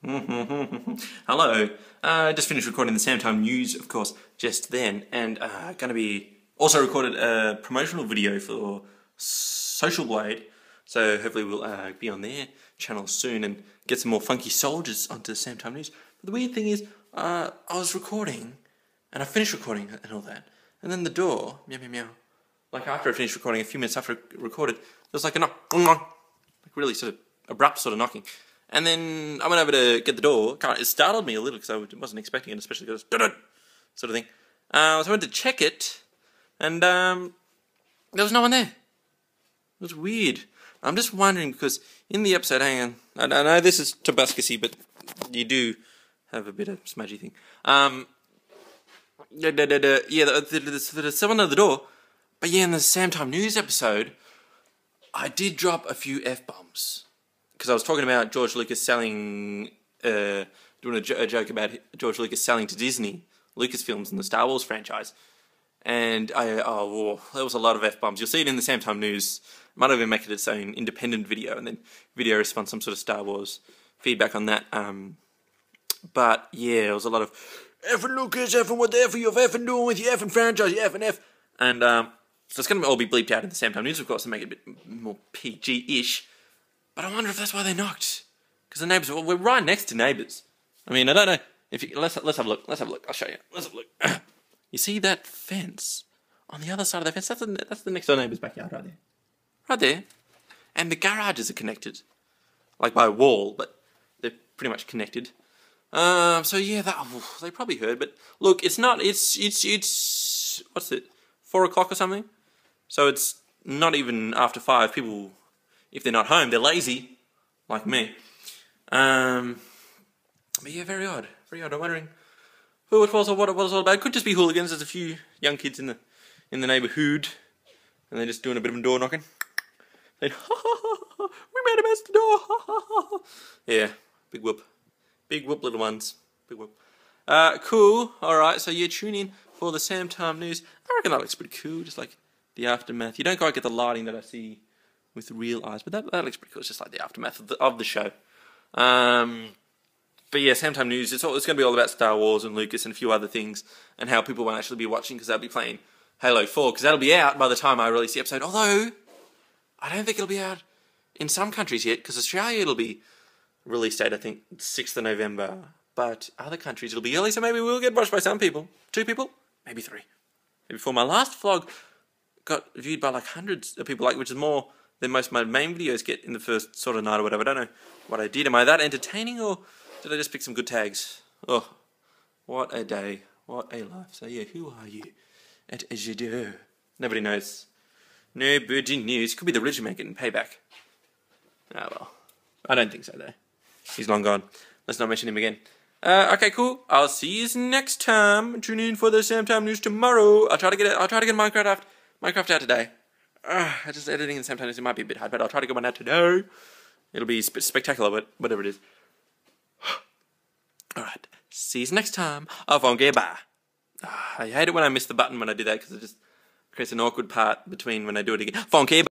Hello, I just finished recording the Samtime News, of course, just then, and gonna be also recorded a promotional video for Social Blade, so hopefully we'll be on their channel soon and get some more funky soldiers onto Samtime News. But the weird thing is, I was recording, and I finished recording and all that, and then the door, meow meow meow, like after I finished recording, a few minutes after I recorded, there was like a knock, like really sort of abrupt sort of knocking. And then I went over to get the door. It startled me a little because I wasn't expecting it, especially because sort of thing. So I went to check it, and there was no one there. It was weird. I'm just wondering because in the episode, hang on, I know this is Tobuscusy, but you do have a bit of smudgy thing. Yeah, there's someone at the door, but yeah, in the Samtime News episode, I did drop a few F-bombs. Because I was talking about George Lucas selling, doing a joke about George Lucas selling to Disney, Lucas films and the Star Wars franchise. And there was a lot of F-bombs. You'll see it in the Samtime News. Might even make it its own independent video, and then video response, some sort of Star Wars feedback on that. But yeah, there was a lot of effing Lucas, effing what the effing you're effing doing with your effing franchise, your effing F. And so it's going to all be bleeped out in the Samtime News, of course, and make it a bit more PG-ish. But I wonder if that's why they knocked, because the neighbours. Well, we're right next to neighbours. I mean, I don't know. If you, let's have a look. Let's have a look. I'll show you. Let's have a look. You see that fence on the other side of the fence? That's the next door neighbour's backyard, right there. Right there. And the garages are connected, like by a wall, but they're pretty much connected. So yeah, they probably heard. But look, it's not. It's what's it? 4 o'clock or something. So it's not even after 5. People. If they're not home, they're lazy, like me. But yeah, very odd. Very odd. I'm wondering who it was or what it was all about. It could just be hooligans. There's a few young kids in the neighbourhood, and they're just doing a bit of door knocking. They'd, we made a mess at the door. Yeah, big whoop. Big whoop, little ones. Big whoop. Cool. Alright, so yeah, tune in for the Samtime News. I reckon that looks pretty cool, just like the aftermath. You don't quite get the lighting that I see with real eyes, but that looks pretty cool. It's just like the aftermath of the show. But yeah, Samtime News, it's going to be all about Star Wars and Lucas and a few other things, and how people won't actually be watching because they'll be playing Halo 4, because that'll be out by the time I release the episode, although I don't think it'll be out in some countries yet, because Australia it'll be release date, I think, 6th of November, but other countries it'll be early, so maybe we'll get watched by some people. 2 people? Maybe 3. Before my last vlog got viewed by like hundreds of people, like, which is more than most of my main videos get in the first sort of night or whatever. I don't know what I did. Am I that entertaining, or did I just pick some good tags? Oh, what a day. What a life. So yeah, who are you? And as you do. Nobody knows. Nobody knows. Could be the rich man getting payback. Ah, oh, well. I don't think so, though. He's long gone. Let's not mention him again. Okay, cool. I'll see you next time. Tune in for the Samtime News tomorrow. I'll try to get Minecraft out today. Just editing in Samtime News, it might be a bit hard, but I'll try to get one out today. It'll be spectacular, but whatever it is. Alright, see you next time. Auf und gebar. I hate it when I miss the button when I do that, because it just creates an awkward part between when I do it again. Auf und gebar.